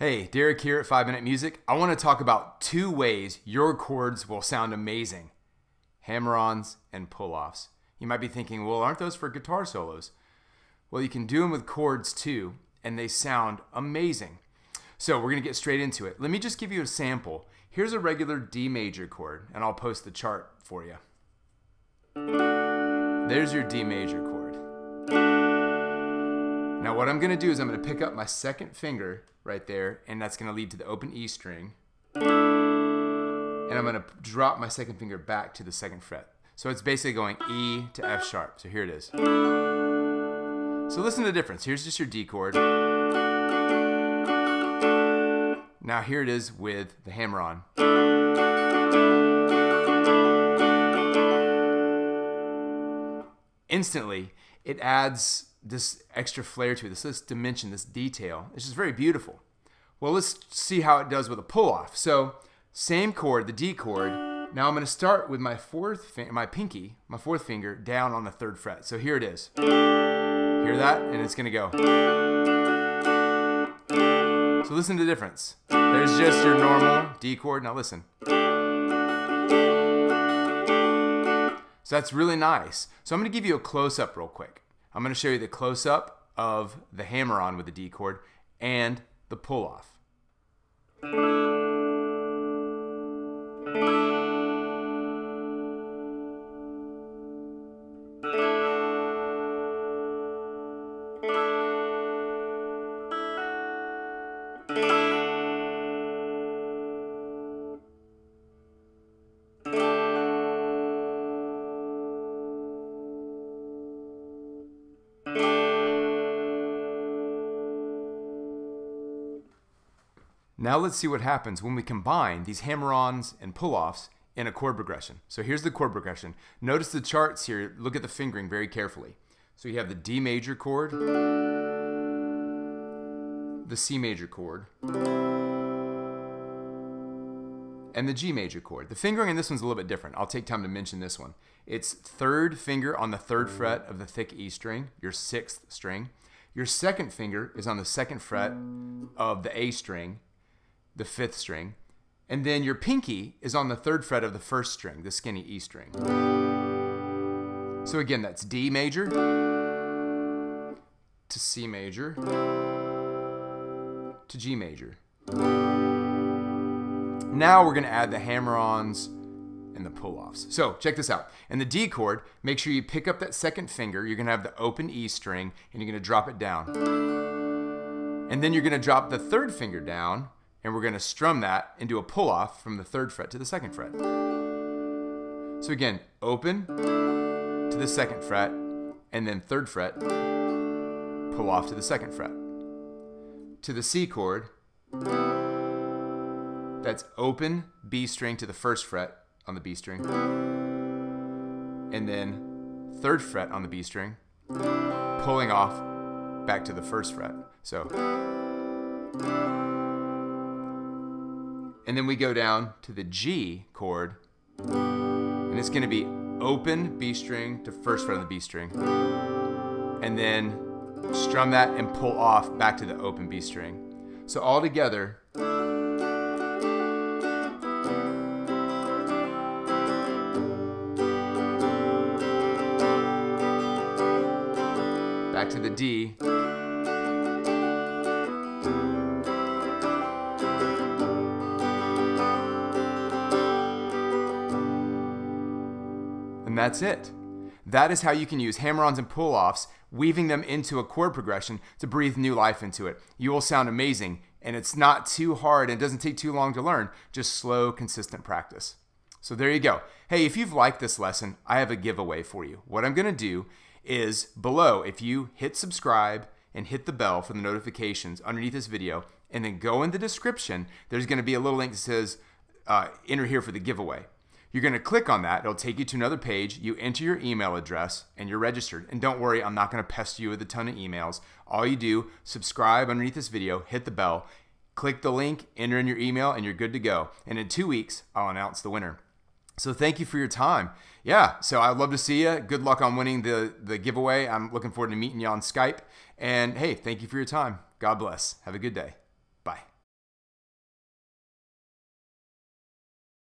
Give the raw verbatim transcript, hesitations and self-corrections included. Hey, Derek here at Five Minute Music. I want to talk about two ways your chords will sound amazing: hammer-ons and pull-offs. You might be thinking, well, aren't those for guitar solos? Well, you can do them with chords too, and they sound amazing. So we're going to get straight into it. Let me just give you a sample. Here's a regular D major chord, and I'll post the chart for you. There's your D major chord. Now what I'm going to do is I'm going to pick up my second finger right there, and that's going to lead to the open E string. And I'm going to drop my second finger back to the second fret. So it's basically going E to F sharp. So here it is. So listen to the difference. Here's just your D chord. Now here it is with the hammer-on. Instantly, it adds this extra flair to it, this, this dimension, this detail. It's just very beautiful. Well, let's see how it does with a pull-off. So, same chord, the D chord. Now I'm going to start with my fourth, my pinky, my fourth finger down on the third fret. So here it is. Hear that? And it's going to go. So listen to the difference. There's just your normal D chord. Now listen. So that's really nice. So I'm going to give you a close-up real quick. I'm going to show you the close-up of the hammer-on with the D chord and the pull-off. Now let's see what happens when we combine these hammer-ons and pull-offs in a chord progression. So here's the chord progression. Notice the charts here. Look at the fingering very carefully. So you have the D major chord, the C major chord, and the G major chord. The fingering in this one's a little bit different. I'll take time to mention this one. It's third finger on the third fret of the thick E string, your sixth string. Your second finger is on the second fret of the A string, the fifth string, and then your pinky is on the third fret of the first string, the skinny E string. So again, that's D major to C major to G major. Now we're going to add the hammer-ons and the pull-offs. So check this out. In the D chord, make sure you pick up that second finger. You're going to have the open E string, and you're going to drop it down. And then you're going to drop the third finger down, and we're going to strum that and do a pull-off from the third fret to the second fret. So again, open to the second fret, and then third fret, pull off to the second fret. To the C chord, that's open B string to the first fret on the B string, and then third fret on the B string, pulling off back to the first fret. So. And then we go down to the G chord, and it's going to be open B string to first fret on the B string, and then strum that and pull off back to the open B string. So all together, back to the D, and that's it. That is how you can use hammer-ons and pull-offs, weaving them into a chord progression to breathe new life into it. You will sound amazing, and it's not too hard, and it doesn't take too long to learn, just slow, consistent practice. So there you go. Hey, if you've liked this lesson, I have a giveaway for you. What I'm going to do is below, if you hit subscribe and hit the bell for the notifications underneath this video, and then go in the description, there's going to be a little link that says, uh, enter here for the giveaway. You're going to click on that. It'll take you to another page. You enter your email address, and you're registered. And don't worry, I'm not going to pester you with a ton of emails. All you do, subscribe underneath this video, hit the bell, click the link, enter in your email, and you're good to go. And in two weeks, I'll announce the winner. So thank you for your time. Yeah, so I'd love to see you. Good luck on winning the, the giveaway. I'm looking forward to meeting you on Skype. And, hey, thank you for your time. God bless. Have a good day. Bye.